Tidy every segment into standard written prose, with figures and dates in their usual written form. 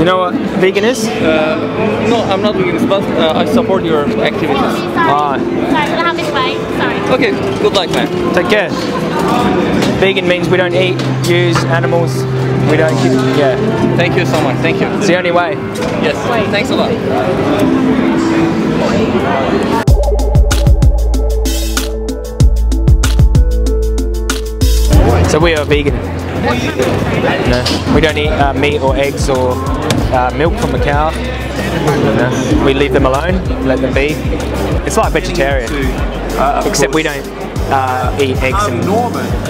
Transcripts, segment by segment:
Do you know what vegan is? No, I'm not vegan, but I support your activities. Oh, sorry. Sorry, we'll have this way. Sorry. Okay, good luck, man. Take care. Vegan means we don't eat, use animals, we don't keep, yeah. Thank you so much, thank you. It's the only way. Yes, thanks a lot. So we are vegan. No, we don't eat meat or eggs or milk from a cow. No, we leave them alone, let them be. It's like vegetarian, except we don't eat eggs and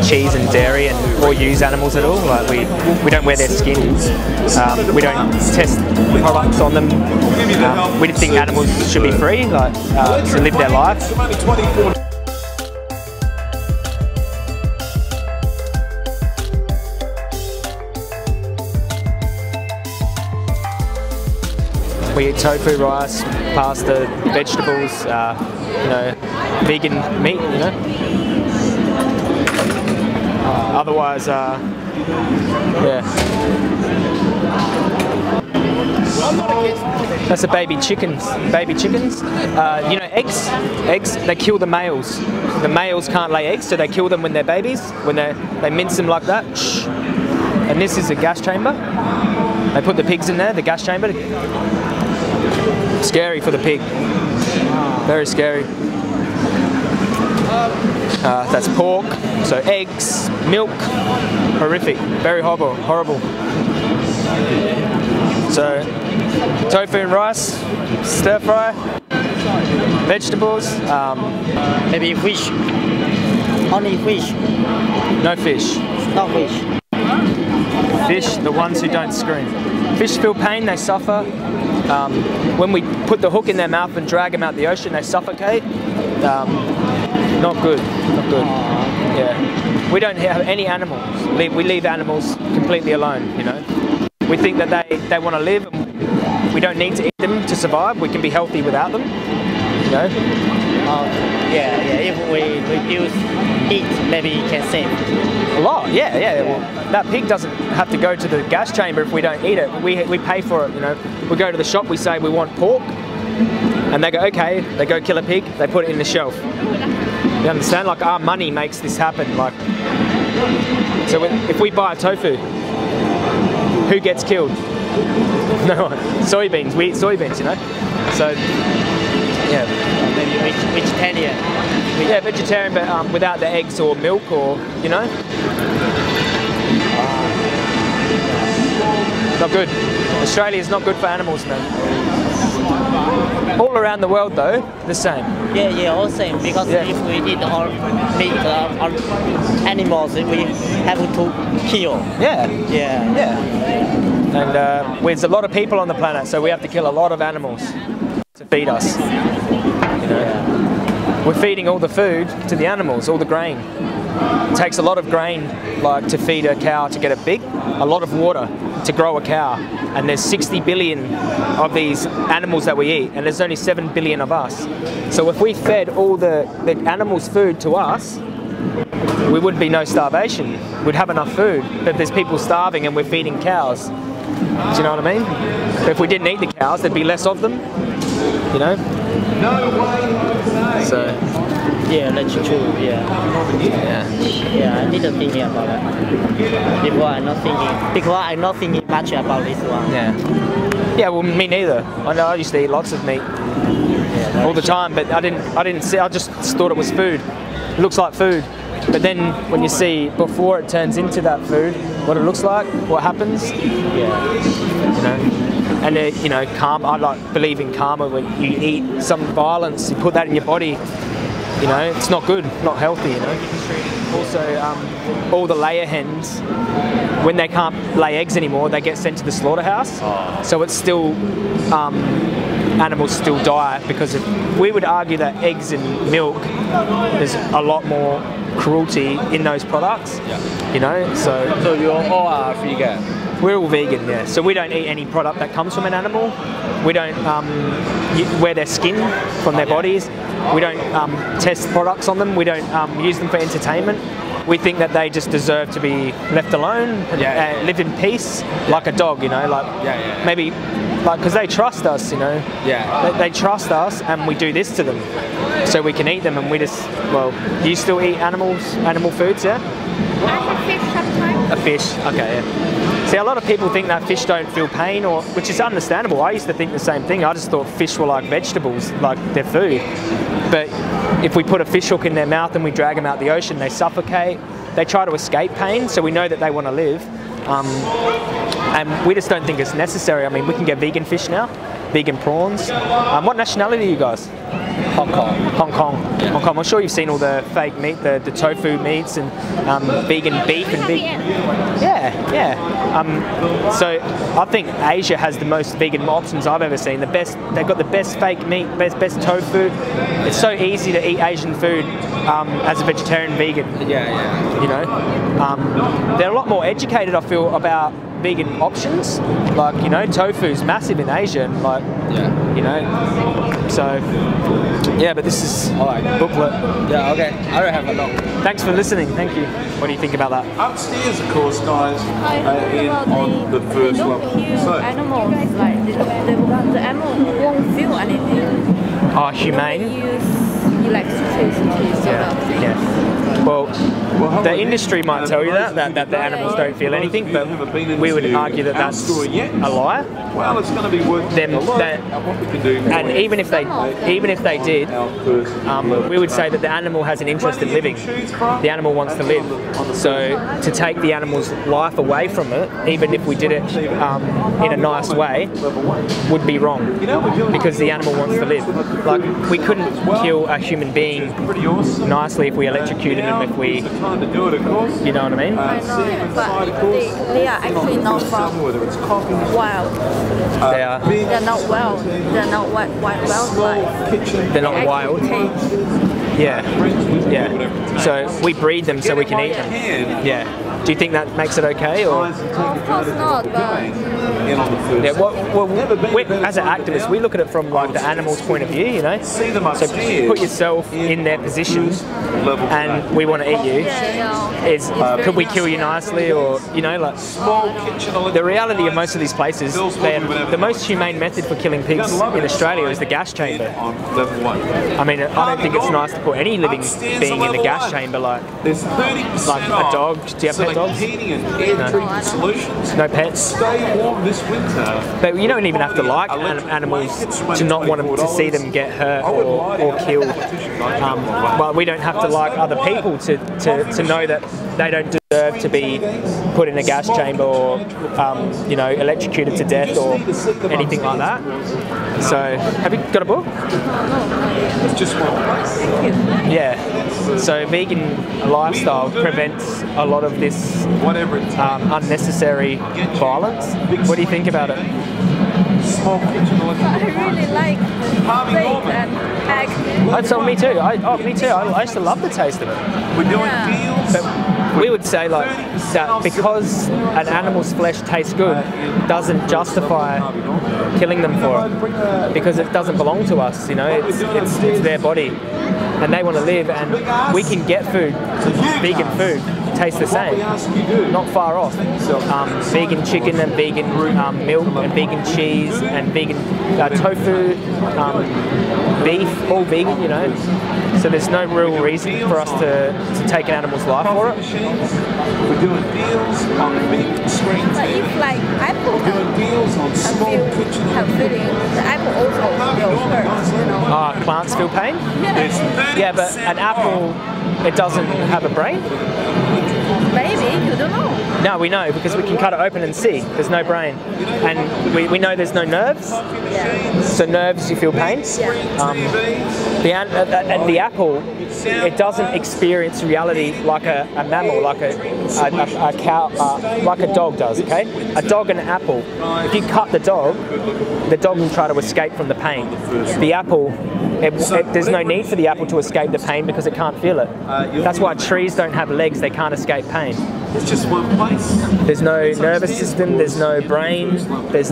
cheese and dairy and or use animals at all. Like we don't wear their skins. We don't test products on them. We just think animals should be free, like to live their life. We eat tofu, rice, pasta, vegetables, vegan meat, Otherwise, yeah. That's the baby chickens. Baby chickens, eggs, they kill the males. The males can't lay eggs, so they kill them when they're babies, when they mince them like that. And this is a gas chamber. They put the pigs in there, the gas chamber. Scary for the pig. Very scary. That's pork, so eggs, milk, horrific, very horrible, horrible. So, tofu and rice, stir fry, vegetables, maybe fish, only fish. No fish. No fish. Fish, the ones who don't scream. Fish feel pain, they suffer. When we put the hook in their mouth and drag them out the ocean, they suffocate. Not good, not good. Yeah. We don't have any animals. We leave animals completely alone, We think that they want to live. And we don't need to eat them to survive. We can be healthy without them, If we reduce heat, maybe you can save a lot. Well, that pig doesn't have to go to the gas chamber if we don't eat it. We pay for it, We go to the shop, we say we want pork, and they go, okay. They go kill a pig, they put it in the shelf. You understand? Like, our money makes this happen. Like, so if we buy a tofu, who gets killed? No one. Soybeans. We eat soybeans, So, yeah. Vegetarian. Yeah, vegetarian, but without the eggs or milk or, Not good. Australia's not good for animals, man. All around the world, though, the same. Yeah, all same. Because if we eat our meat, our animals, we have to kill. And there's a lot of people on the planet, so we have to kill a lot of animals to feed us. We're feeding all the food to the animals, all the grain. It takes a lot of grain, to feed a cow to get a lot of water to grow a cow. And there's 60 billion of these animals that we eat, and there's only 7 billion of us. So if we fed all the animals' food to us, we would be no starvation. We'd have enough food, but there's people starving and we're feeding cows. Do you know what I mean? But if we didn't eat the cows, there'd be less of them, No way. So, that's true. I didn't think about that. Because I'm not thinking much about this one. Yeah, well, me neither. I know I used to eat lots of meat all the time, but I didn't see. I just thought it was food. It looks like food, but then when you see before it turns into that food, what it looks like, what happens, And karma. I believe in karma. When you eat some violence, you put that in your body. It's not good, not healthy. Also, all the layer hens, when they can't lay eggs anymore, they get sent to the slaughterhouse. So it's still animals still die because we would argue that eggs and milk, there's a lot more cruelty in those products. So you all are vegan. We're all vegan, yeah. So we don't eat any product that comes from an animal. We don't wear their skin from their bodies. We don't test products on them. We don't use them for entertainment. we think that they just deserve to be left alone and lived in peace, like a dog, you know, like maybe, like, because they trust us, you know. Yeah. They trust us, and we do this to them, so we can eat them, and we just, well, do you still eat animal foods, yeah? I have fish sometimes. A fish, okay, yeah. See, a lot of people think that fish don't feel pain, or which is understandable. I used to think the same thing. I just thought fish were like vegetables, like their food. But if we put a fish hook in their mouth and we drag them out the ocean, they suffocate. They try to escape pain, so we know that they want to live. And we just don't think it's necessary. I mean, we can get vegan fish now, vegan prawns. What nationality are you guys? Hong Kong. Hong Kong. Yeah. Hong Kong. I'm sure you've seen all the fake meat, the tofu meats, and vegan beef and vegan. Yeah, yeah. So I think Asia has the most vegan options I've ever seen. The best. They've got the best fake meat, best tofu. It's so easy to eat Asian food as a vegetarian vegan. Yeah, yeah. You know, they're a lot more educated, I feel, about vegan options. Like, you know, tofu's massive in Asia, and like, you know, so yeah. But this is booklet. Yeah, okay. I don't have a lot. Thanks for listening. Thank you. What do you think about that? Upstairs, of course, guys. On the first level. So animals, like the animals won't feel anything. Oh, humane. Electricity, Well, the industry might tell you that the animals don't feel anything, but we would argue that that's a lie. Well, it's going to be worth and even if they did, we would say that the animal has an interest in living. The animal wants to live. So to take the animal's life away from it, even if we did it in a nice way, would be wrong, because the animal wants to live. Like, we couldn't kill a human being nicely if we electrocuted them, if we, you know what I mean? I know, but they are actually not from wild. They're not wild. They're not wildlife. They're not wild. Yeah, yeah. So we breed them so we can eat them. Yeah. Do you think that makes it okay? Or? Of course not, but... Yeah, well, as an activist, we look at it from like the animal's point of view, you know. So put yourself in their position, and we want to eat you. Is could we kill you nicely, or, you know, like the reality of most of these places, the most humane method for killing pigs in Australia is the gas chamber. I mean, I don't think it's nice to put any living being in the gas chamber, like a dog. Do you have pet dogs? No. No pets. But you don't even have to like animals to not want to see them get hurt or killed. Well, we don't have to like other people to know that they don't deserve to be put in a gas chamber or you know, electrocuted to death or anything like that. So, have you got a book? Just one. Yeah. So vegan lifestyle prevents a lot of this unnecessary violence. What do you think about it? I really like steak and egg. Oh, so me too. I used to love the taste of it. But we would say like that because an animal's flesh tastes good doesn't justify killing them for it, because it doesn't belong to us. You know, it's their body, and they want to live, and we can get food, vegan food, tastes the same, not far off. Vegan chicken and vegan milk and vegan cheese and vegan tofu, beef, all vegan, you know. So there's no real reason for us to take an animal's life for it. We're doing deals on big screen. But if like Apple have feelings, the apple also feels hurt, you know. Ah, plants feel pain? Yeah. Yeah, but an apple, it doesn't have a brain? Maybe, you don't know. No, we know, because we can cut it open and see. There's no brain. And we know there's no nerves. Yeah. So nerves, you feel pain. Yeah. And the apple, it doesn't experience reality like a mammal, like a cow, like a dog does, okay? A dog and an apple. If you cut the dog will try to escape from the pain. Yeah. The apple, there's no need for the apple to escape the pain because it can't feel it. That's why trees don't have legs, they can't escape pain. It's just one place. There's no nervous system, there's no brain, they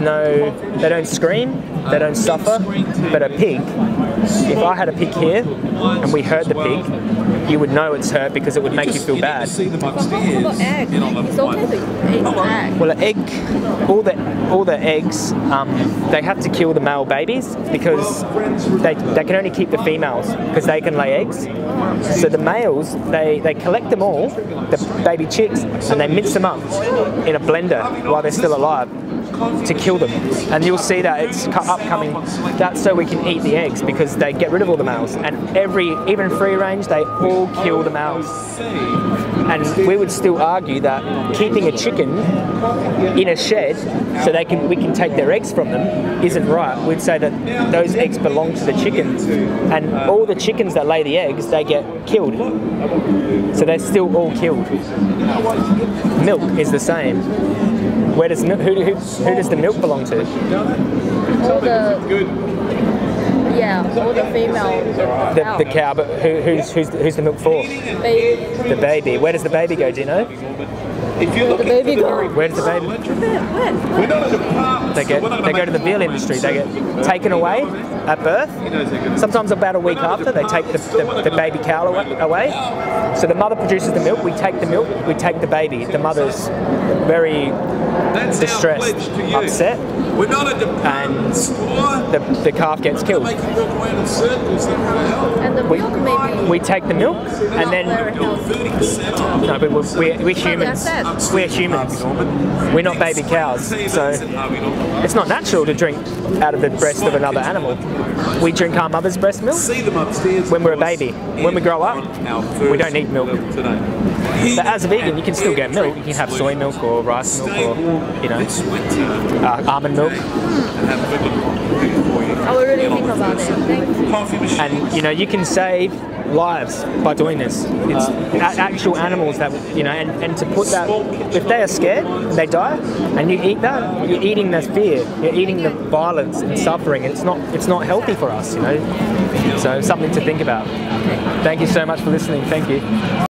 don't scream, they don't suffer, but a pig If I had a pig here and we hurt the pig, you would know it's hurt because it would make you feel bad. Well, an egg, all the eggs, they have to kill the male babies because they can only keep the females because they can lay eggs. So the males, they collect them all, the baby chicks, and they mix them up in a blender while they're still alive to kill them. And you'll see that it's upcoming. That's so we can eat the eggs because they get rid of all the males. And even free range, they all kill the males. And we would still argue that keeping a chicken in a shed so we can take their eggs from them isn't right. We'd say that those eggs belong to the chicken. And all the chickens that lay the eggs, they get killed. So they're still all killed. Milk is the same. Where does who does the milk belong to? All the female. The cow, but who's the milk for? Baby. The baby. Where does the baby go? Do you know? If you look at the baby, where does the baby? They go to the veal industry. They get taken away at birth. Sometimes about a week after, they take the baby cow away. So the mother produces the milk. We take the milk. We take the baby. The mother's very distressed, upset, and the calf gets killed. We take the milk, and then no, but we're humans. We're humans. We're not baby cows, so it's not natural to drink out of the breast of another animal. We drink our mother's breast milk when we're a baby. When we grow up, we don't need milk. But as a vegan, you can still get milk. You can have soy milk or rice milk or, you know, almond milk. I will really think about it. And, you know, you can save lives by doing this. It's actual animals that, you know, and to put that, if they are scared, they die, and you eat that, you're eating the fear, you're eating the violence and suffering. It's not healthy for us, you know. So something to think about. Thank you so much for listening. Thank you.